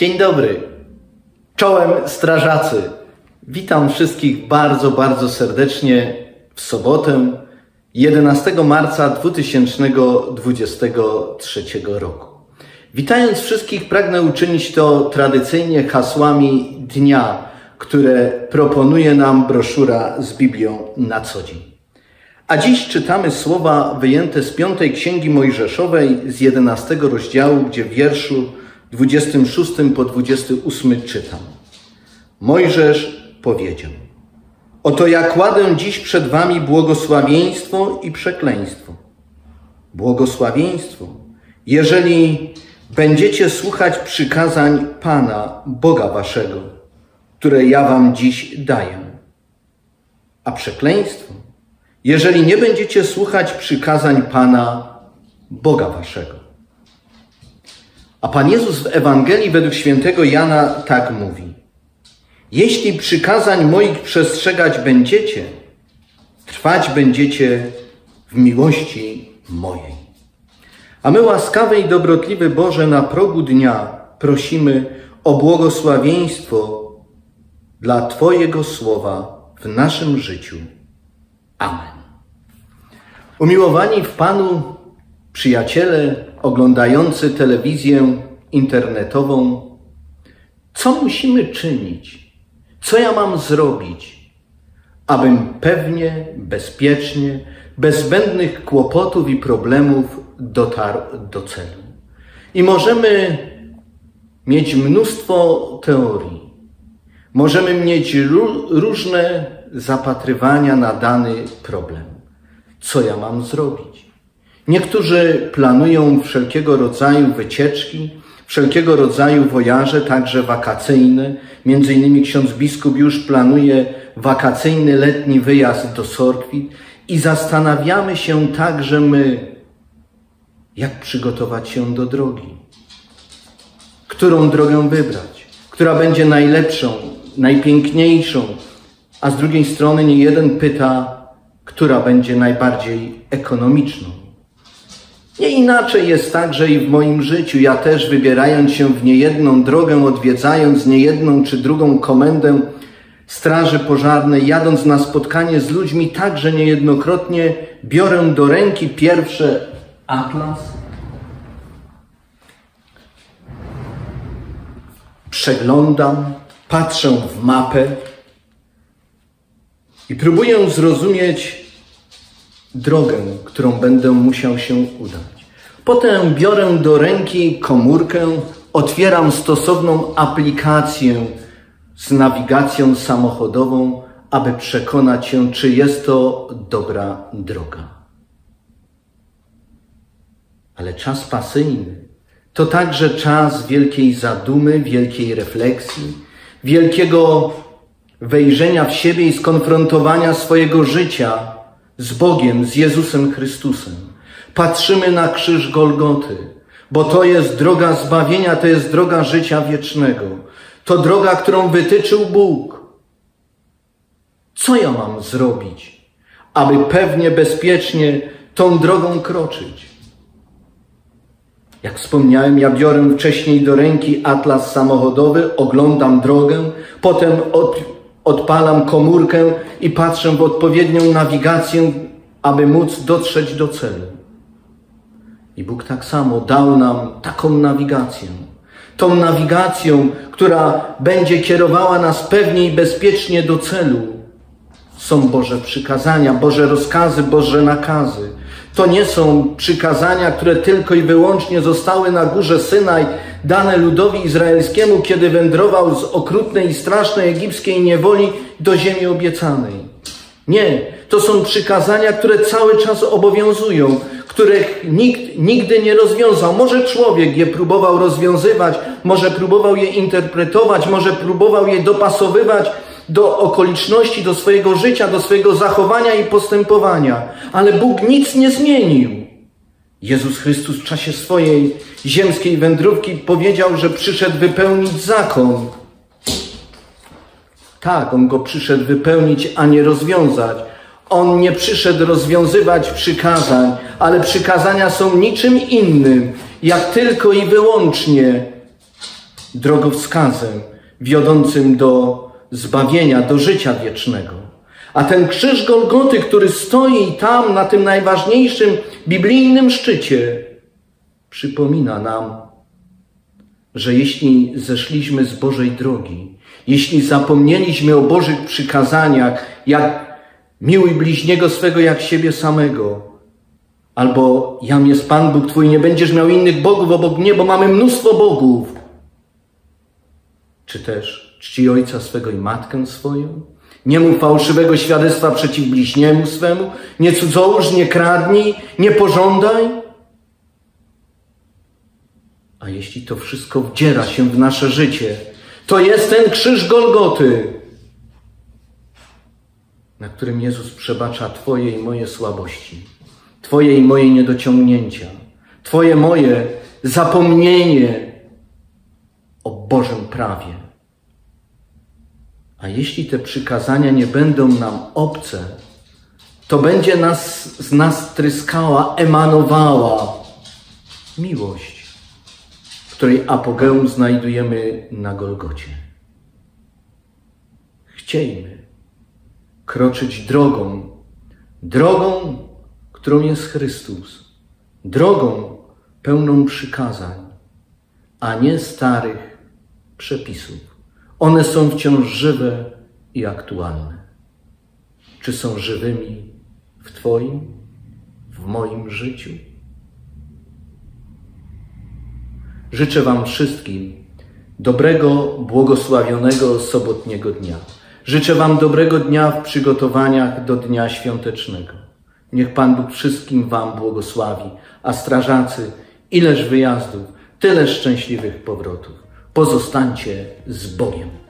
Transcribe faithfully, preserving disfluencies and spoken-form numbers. Dzień dobry, czołem strażacy. Witam wszystkich bardzo, bardzo serdecznie w sobotę jedenastego marca dwa tysiące dwudziestego trzeciego roku. Witając wszystkich, pragnę uczynić to tradycyjnie hasłami dnia, które proponuje nam broszura z Biblią na co dzień. A dziś czytamy słowa wyjęte z Piątej Księgi Mojżeszowej z jedenastego rozdziału, gdzie w wierszu dwudziestym szóstym po dwudziesty ósmy czytam. Mojżesz powiedział: oto ja kładę dziś przed wami błogosławieństwo i przekleństwo. Błogosławieństwo, jeżeli będziecie słuchać przykazań Pana, Boga waszego, które ja wam dziś daję. A przekleństwo, jeżeli nie będziecie słuchać przykazań Pana, Boga waszego. A Pan Jezus w Ewangelii według świętego Jana tak mówi: jeśli przykazań moich przestrzegać będziecie, trwać będziecie w miłości mojej. A my, łaskawy i dobrotliwy Boże, na progu dnia prosimy o błogosławieństwo dla Twojego słowa w naszym życiu. Amen. Umiłowani w Panu, przyjaciele oglądający telewizję internetową, co musimy czynić, co ja mam zrobić, abym pewnie, bezpiecznie, bez zbędnych kłopotów i problemów dotarł do celu? I możemy mieć mnóstwo teorii, możemy mieć różne zapatrywania na dany problem. Co ja mam zrobić? Niektórzy planują wszelkiego rodzaju wycieczki, wszelkiego rodzaju wojaże, także wakacyjne. Między innymi ksiądz biskup już planuje wakacyjny, letni wyjazd do Sorkwit. I zastanawiamy się także my, jak przygotować się do drogi. Którą drogę wybrać, która będzie najlepszą, najpiękniejszą. A z drugiej strony niejeden pyta, która będzie najbardziej ekonomiczną. Nie inaczej jest także i w moim życiu. Ja też, wybierając się w niejedną drogę, odwiedzając niejedną czy drugą komendę straży pożarnej, jadąc na spotkanie z ludźmi, także niejednokrotnie biorę do ręki pierwszy atlas, przeglądam, patrzę w mapę i próbuję zrozumieć drogę, którą będę musiał się udać. Potem biorę do ręki komórkę, otwieram stosowną aplikację z nawigacją samochodową, aby przekonać się, czy jest to dobra droga. Ale czas pasyjny to także czas wielkiej zadumy, wielkiej refleksji, wielkiego wejrzenia w siebie i skonfrontowania swojego życia z Bogiem, z Jezusem Chrystusem. Patrzymy na krzyż Golgoty, bo to jest droga zbawienia, to jest droga życia wiecznego. To droga, którą wytyczył Bóg. Co ja mam zrobić, aby pewnie, bezpiecznie tą drogą kroczyć? Jak wspomniałem, ja biorę wcześniej do ręki atlas samochodowy, oglądam drogę, potem od... Odpalam komórkę i patrzę w odpowiednią nawigację, aby móc dotrzeć do celu. I Bóg tak samo dał nam taką nawigację. Tą nawigacją, która będzie kierowała nas pewnie i bezpiecznie do celu. Są Boże przykazania, Boże rozkazy, Boże nakazy. To nie są przykazania, które tylko i wyłącznie zostały na górze Synaj dane ludowi izraelskiemu, kiedy wędrował z okrutnej i strasznej egipskiej niewoli do ziemi obiecanej. Nie, to są przykazania, które cały czas obowiązują, których nikt nigdy nie rozwiązał. Może człowiek je próbował rozwiązywać, może próbował je interpretować, może próbował je dopasowywać do okoliczności, do swojego życia, do swojego zachowania i postępowania. Ale Bóg nic nie zmienił. Jezus Chrystus w czasie swojej ziemskiej wędrówki powiedział, że przyszedł wypełnić zakon. Tak, On go przyszedł wypełnić, a nie rozwiązać. On nie przyszedł rozwiązywać przykazań, ale przykazania są niczym innym, jak tylko i wyłącznie drogowskazem wiodącym do zbawienia, do życia wiecznego. A ten krzyż Golgoty, który stoi tam na tym najważniejszym biblijnym szczycie, przypomina nam, że jeśli zeszliśmy z Bożej drogi, jeśli zapomnieliśmy o Bożych przykazaniach, jak miłuj bliźniego swego jak siebie samego, albo jam jest Pan Bóg Twój, nie będziesz miał innych bogów obok mnie, bo mamy mnóstwo bogów, czy też czci ojca swego i matkę swoją, nie mów fałszywego świadectwa przeciw bliźniemu swemu, nie cudzołóż, nie kradnij, nie pożądaj. A jeśli to wszystko wdziera się w nasze życie, to jest ten krzyż Golgoty, na którym Jezus przebacza Twoje i moje słabości, Twoje i moje niedociągnięcia, Twoje, moje zapomnienie o Bożym prawie. A jeśli te przykazania nie będą nam obce, to będzie nas, z nas tryskała, emanowała miłość, której apogeum znajdujemy na Golgocie. Chciejmy kroczyć drogą, drogą, którą jest Chrystus, drogą pełną przykazań, a nie starych przepisów. One są wciąż żywe i aktualne. Czy są żywymi w Twoim, w moim życiu? Życzę Wam wszystkim dobrego, błogosławionego sobotniego dnia. Życzę Wam dobrego dnia w przygotowaniach do dnia świątecznego. Niech Pan Bóg wszystkim Wam błogosławi, a strażacy, ileż wyjazdów, tyle szczęśliwych powrotów. Pozostańcie z Bogiem.